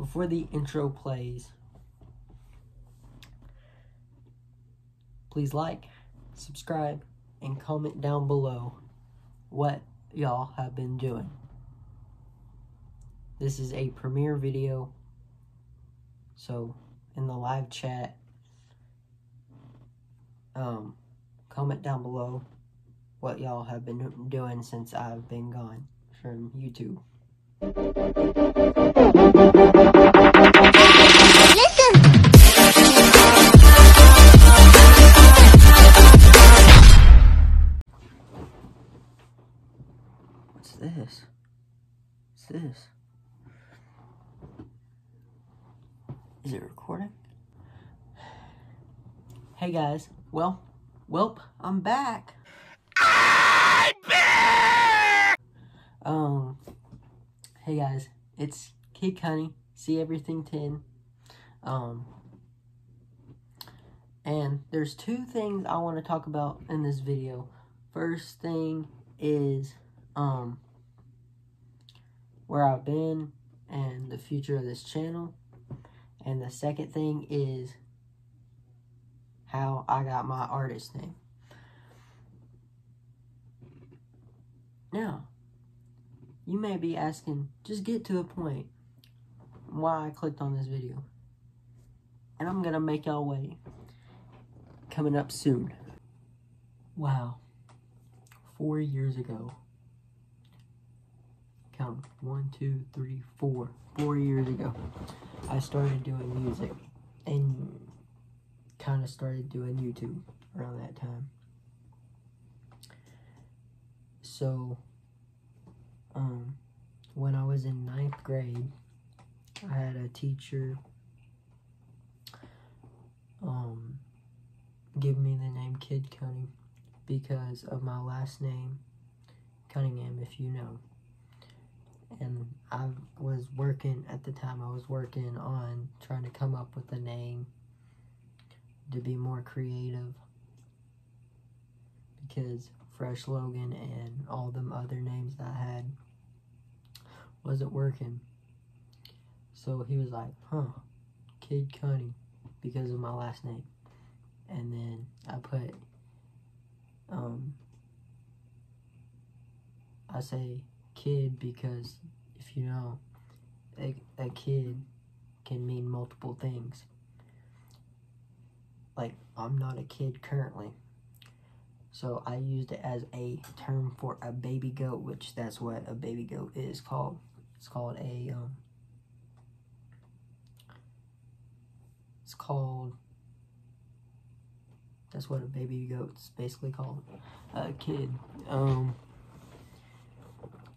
before the intro plays, please like, subscribe, and comment down below what y'all have been doing. This is a premiere video, so in the live chat, comment down below what y'all have been doing since I've been gone from YouTube. What's this? What's this? Is it recording? Hey guys, welp, I'm back. Hey guys, it's Kid Cunni, See Everything 10. And there's two things I want to talk about in this video. First thing is where I've been and the future of this channel. And the second thing is how I got my artist name. Now, you may be asking, just get to the point, why I clicked on this video. And I'm gonna make y'all wait. Coming up soon. Wow. 4 years ago. Count 1, 2, 3, 4. 4 years ago, I started doing music and kind of started doing YouTube around that time. So, when I was in 9th grade, I had a teacher give me the name Kid Cunni because of my last name, Cunningham, if you know. And I was working, at the time, I was working on trying to come up with a name to be more creative because Fresh Logan and all them other names that I had wasn't working. So he was like, Kid Cunni, because of my last name. And then I put, I say kid because, if you know, a kid can mean multiple things. Like, I'm not a kid currently. So I used it as a term for a baby goat, which that's what a baby goat is called. It's called a, that's what a baby goat's basically called, a kid.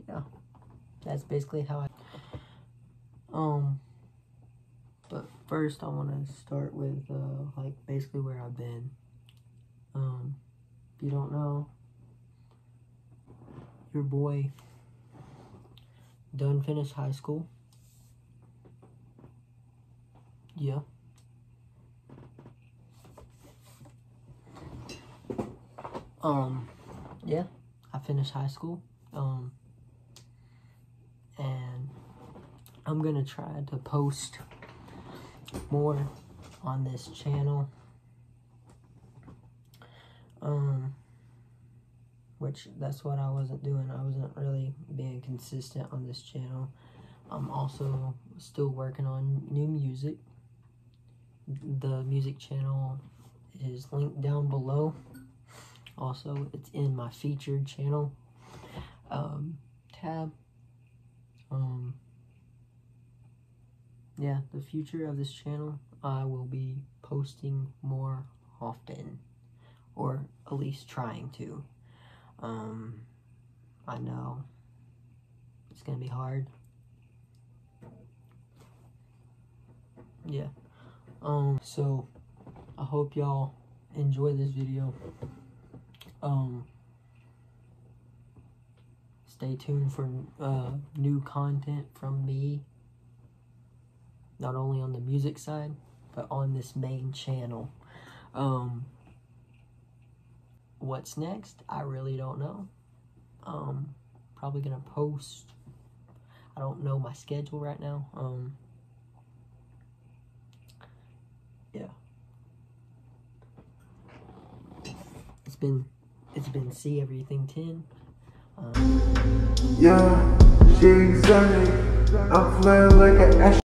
Yeah, that's basically how I, but first I want to start with, like, basically where I've been. You don't know, your boy done finished high school. Yeah. Yeah, I finished high school. And I'm gonna try to post more on this channel. Which that's what I wasn't doing. I wasn't really being consistent on this channel. I'm also still working on new music. The music channel is linked down below. Also, it's in my featured channel tab. Yeah, the future of this channel, I will be posting more often. Or at least trying to. I know it's gonna be hard. Yeah. So I hope y'all enjoy this video. Stay tuned for new content from me, not only on the music side, but on this main channel. What's next? I really don't know. Probably gonna post. I don't know my schedule right now. yeah. It's been See Everything 10. Yeah, she's sunny. I'm flying like an astronaut.